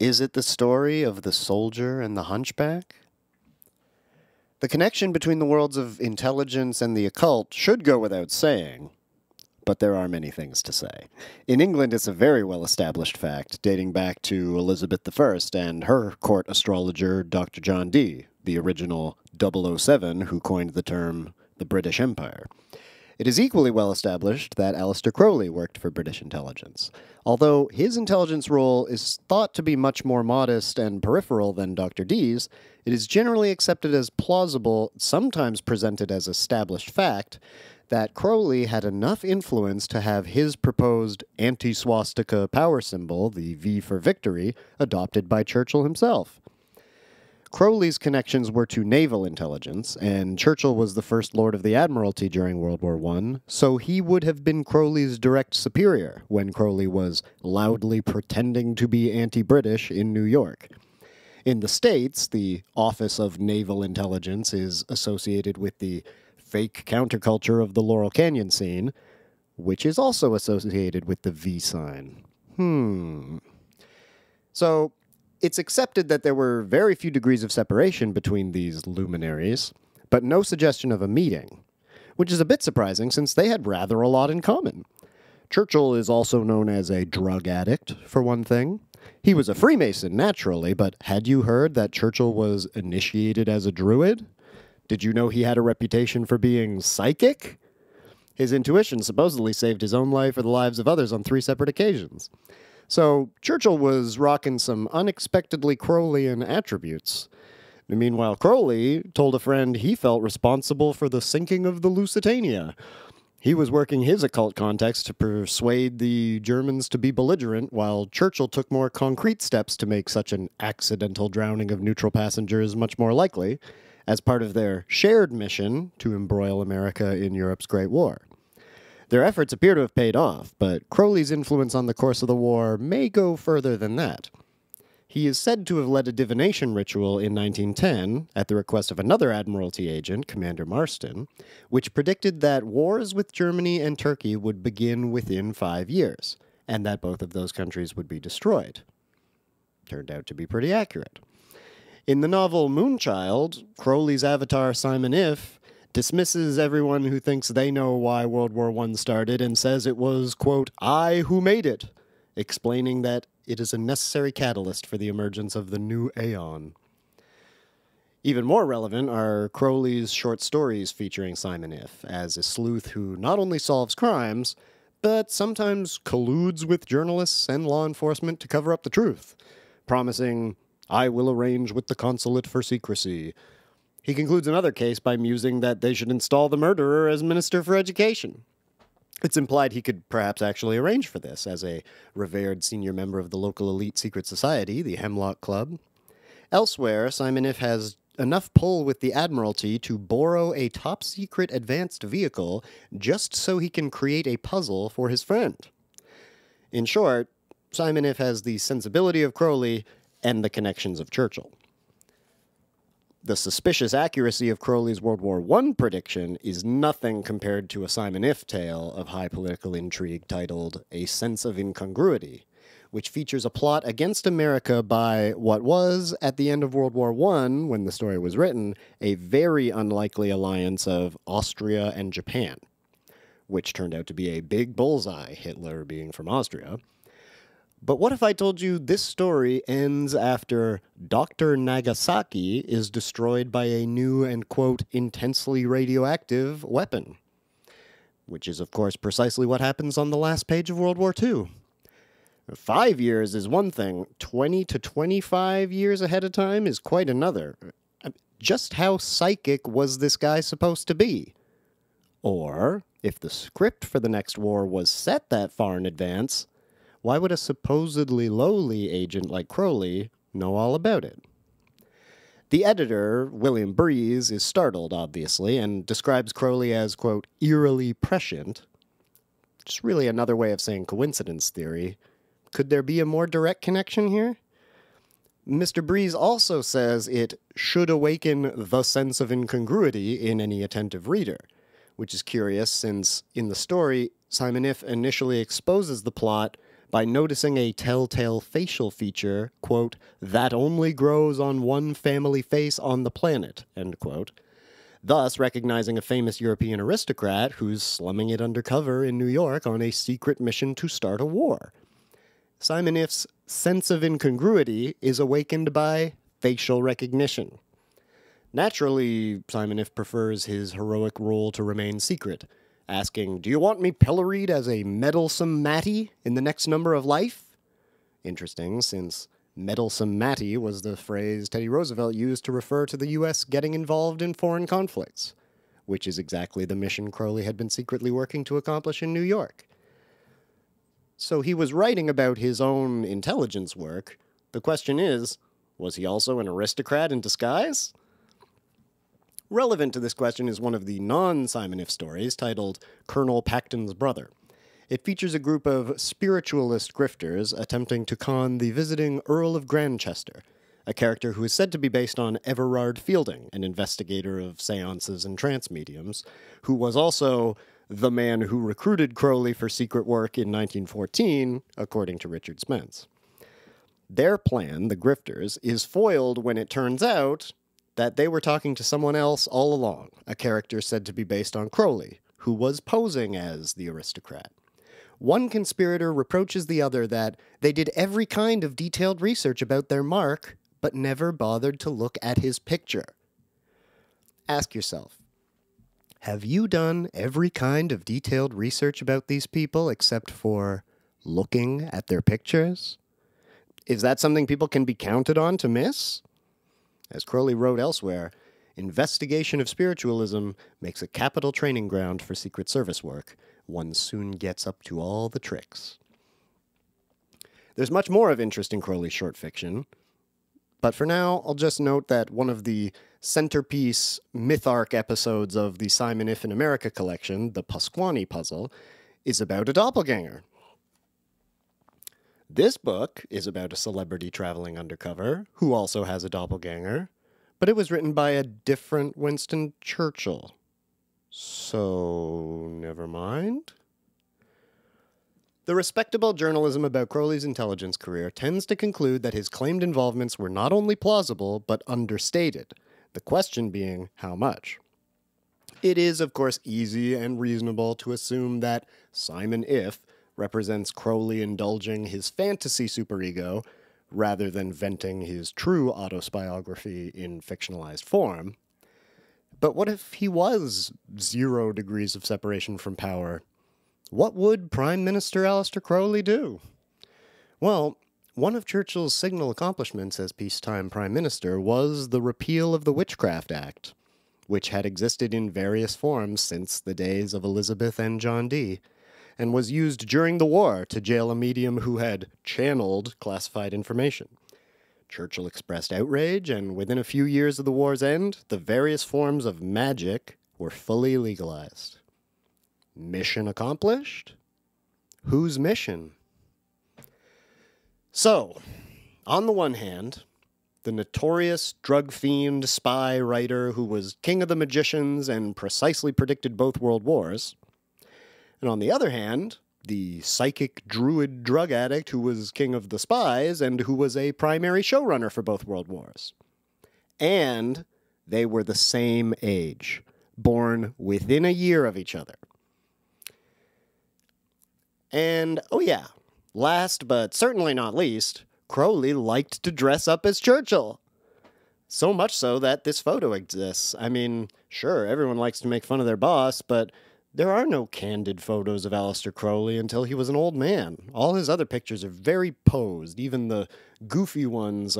Is it the story of the soldier and the hunchback? The connection between the worlds of intelligence and the occult should go without saying, but there are many things to say. In England, it's a very well-established fact, dating back to Elizabeth I and her court astrologer, Dr. John Dee, the original 007 who coined the term the British Empire. It is equally well-established that Aleister Crowley worked for British intelligence, although his intelligence role is thought to be much more modest and peripheral than Dr. Dee's. It is generally accepted as plausible, sometimes presented as established fact, that Crowley had enough influence to have his proposed anti-swastika power symbol, the V for victory, adopted by Churchill himself. Crowley's connections were to naval intelligence, and Churchill was the first Lord of the Admiralty during World War I, so he would have been Crowley's direct superior when Crowley was loudly pretending to be anti-British in New York. In the States, the Office of Naval Intelligence is associated with the fake counterculture of the Laurel Canyon scene, which is also associated with the V sign. So, it's accepted that there were very few degrees of separation between these luminaries, but no suggestion of a meeting, which is a bit surprising since they had rather a lot in common. Churchill is also known as a drug addict, for one thing. He was a Freemason, naturally, but had you heard that Churchill was initiated as a druid? Did you know he had a reputation for being psychic? His intuition supposedly saved his own life or the lives of others on 3 separate occasions. So Churchill was rocking some unexpectedly Crowleyan attributes. And meanwhile, Crowley told a friend he felt responsible for the sinking of the Lusitania. He was working his occult context to persuade the Germans to be belligerent, while Churchill took more concrete steps to make such an accidental drowning of neutral passengers much more likely, as part of their shared mission to embroil America in Europe's Great War. Their efforts appear to have paid off, but Crowley's influence on the course of the war may go further than that. He is said to have led a divination ritual in 1910, at the request of another Admiralty agent, Commander Marston, which predicted that wars with Germany and Turkey would begin within 5 years, and that both of those countries would be destroyed. Turned out to be pretty accurate. In the novel Moonchild, Crowley's avatar Simon Iff dismisses everyone who thinks they know why World War I started and says it was, quote, "I who made it," explaining that it is a necessary catalyst for the emergence of the new aeon. Even more relevant are Crowley's short stories featuring Simon Iff as a sleuth who not only solves crimes, but sometimes colludes with journalists and law enforcement to cover up the truth, promising, "I will arrange with the consulate for secrecy." He concludes another case by musing that they should install the murderer as Minister for Education. It's implied he could perhaps actually arrange for this as a revered senior member of the local elite secret society, the Hemlock Club. Elsewhere, Simon Iff has enough pull with the Admiralty to borrow a top-secret advanced vehicle just so he can create a puzzle for his friend. In short, Simon Iff has the sensibility of Crowley and the connections of Churchill. The suspicious accuracy of Crowley's World War I prediction is nothing compared to a Simon Iff tale of high political intrigue titled A Sense of Incongruity, which features a plot against America by what was, at the end of World War I, when the story was written, a very unlikely alliance of Austria and Japan, which turned out to be a big bullseye, Hitler being from Austria. But what if I told you this story ends after Dr. Nagasaki is destroyed by a new and, quote, intensely radioactive weapon? Which is, of course, precisely what happens on the last page of World War II. 5 years is one thing. 20 to 25 years ahead of time is quite another. Just how psychic was this guy supposed to be? Or, if the script for the next war was set that far in advance, why would a supposedly lowly agent like Crowley know all about it? The editor, William Breeze, is startled, obviously, and describes Crowley as, quote, eerily prescient. Just really another way of saying coincidence theory. Could there be a more direct connection here? Mr. Breeze also says it should awaken the sense of incongruity in any attentive reader, which is curious since, in the story, Simon Iff initially exposes the plot by noticing a telltale facial feature, quote, that only grows on one family face on the planet, end quote, thus recognizing a famous European aristocrat who's slumming it undercover in New York on a secret mission to start a war. Simon Iff's sense of incongruity is awakened by facial recognition. Naturally, Simon Iff prefers his heroic role to remain secret, asking, do you want me pilloried as a meddlesome Matty in the next number of Life? Interesting, since meddlesome Matty was the phrase Teddy Roosevelt used to refer to the U.S. getting involved in foreign conflicts, which is exactly the mission Crowley had been secretly working to accomplish in New York. So he was writing about his own intelligence work. The question is, was he also an aristocrat in disguise? Relevant to this question is one of the non-Simon Iff stories, titled Colonel Pacton's Brother. It features a group of spiritualist grifters attempting to con the visiting Earl of Granchester, a character who is said to be based on Everard Fielding, an investigator of seances and trance mediums, who was also the man who recruited Crowley for secret work in 1914, according to Richard Spence. Their plan, the grifters, is foiled when it turns out that they were talking to someone else all along, a character said to be based on Crowley, who was posing as the aristocrat. One conspirator reproaches the other that they did every kind of detailed research about their mark, but never bothered to look at his picture. Ask yourself, have you done every kind of detailed research about these people except for looking at their pictures? Is that something people can be counted on to miss? As Crowley wrote elsewhere, investigation of spiritualism makes a capital training ground for Secret Service work. One soon gets up to all the tricks. There's much more of interest in Crowley's short fiction, but for now, I'll just note that one of the centerpiece myth-arc episodes of the Simon Iff in America collection, The Pasquani Puzzle, is about a doppelganger. This book is about a celebrity traveling undercover, who also has a doppelganger, but it was written by a different Winston Churchill. So, never mind. The respectable journalism about Crowley's intelligence career tends to conclude that his claimed involvements were not only plausible, but understated, the question being how much. It is, of course, easy and reasonable to assume that Simon Iff represents Crowley indulging his fantasy superego rather than venting his true autobiography in fictionalized form. But what if he was 0 degrees of separation from power? What would Prime Minister Aleister Crowley do? Well, one of Churchill's signal accomplishments as peacetime Prime Minister was the repeal of the Witchcraft Act, which had existed in various forms since the days of Elizabeth and John Dee, and was used during the war to jail a medium who had channeled classified information. Churchill expressed outrage, and within a few years of the war's end, the various forms of magic were fully legalized. Mission accomplished? Whose mission? So, on the one hand, the notorious drug-fiend spy writer who was king of the magicians and precisely predicted both world wars, and on the other hand, the psychic druid drug addict who was king of the spies and who was a primary showrunner for both world wars. And they were the same age, born within a year of each other. And, oh yeah, last but certainly not least, Crowley liked to dress up as Churchill. So much so that this photo exists. I mean, sure, everyone likes to make fun of their boss, but there are no candid photos of Aleister Crowley until he was an old man. All his other pictures are very posed. Even the goofy ones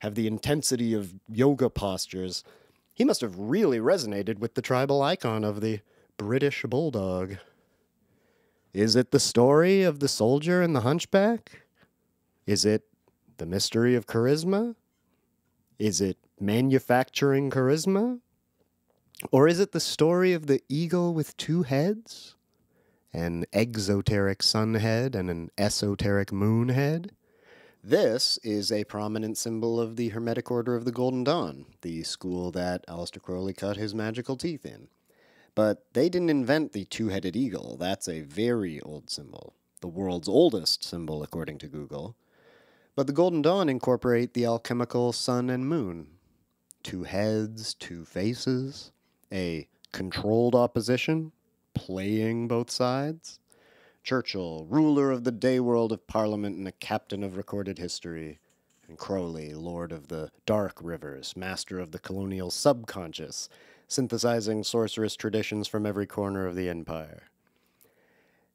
have the intensity of yoga postures. He must have really resonated with the tribal icon of the British Bulldog. Is it the story of the soldier and the hunchback? Is it the mystery of charisma? Is it manufacturing charisma? Or is it the story of the eagle with two heads? An exoteric sun head and an esoteric moon head? This is a prominent symbol of the Hermetic Order of the Golden Dawn, the school that Aleister Crowley cut his magical teeth in. But they didn't invent the two-headed eagle. That's a very old symbol. the world's oldest symbol, according to Google, but the Golden Dawn incorporate the alchemical sun and moon. Two heads, two faces, a controlled opposition, playing both sides. Churchill, ruler of the day world of Parliament and a captain of recorded history. And Crowley, lord of the dark rivers, master of the colonial subconscious, synthesizing sorcerous traditions from every corner of the empire.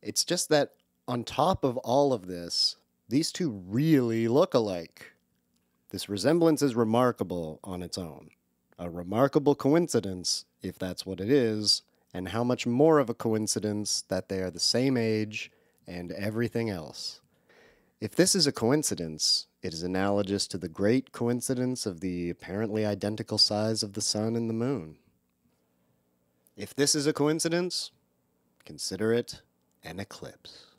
It's just that on top of all of this, these two really look alike. This resemblance is remarkable on its own. A remarkable coincidence, if that's what it is, and how much more of a coincidence that they are the same age and everything else. If this is a coincidence, it is analogous to the great coincidence of the apparently identical size of the sun and the moon. If this is a coincidence, consider it an eclipse.